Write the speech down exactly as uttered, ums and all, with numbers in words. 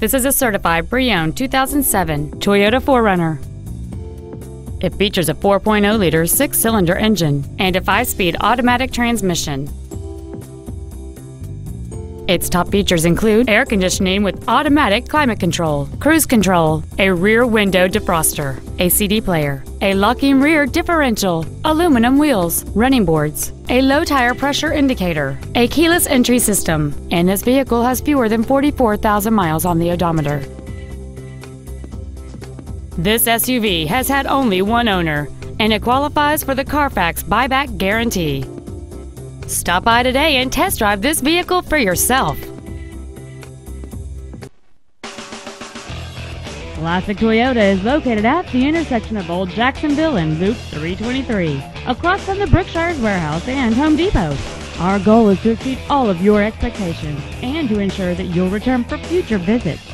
This is a certified pre-owned two thousand seven Toyota four runner. It features a four point oh liter six-cylinder engine and a five-speed automatic transmission. Its top features include air conditioning with automatic climate control, cruise control, a rear window defroster, a C D player, a locking rear differential, aluminum wheels, running boards, a low tire pressure indicator, a keyless entry system, and this vehicle has fewer than forty-four thousand miles on the odometer. This S U V has had only one owner, and it qualifies for the Carfax buyback guarantee. Stop by today and test drive this vehicle for yourself. Classic Toyota is located at the intersection of Old Jacksonville and Loop three twenty-three, across from the Brookshire's warehouse and Home Depot. Our goal is to exceed all of your expectations and to ensure that you'll return for future visits.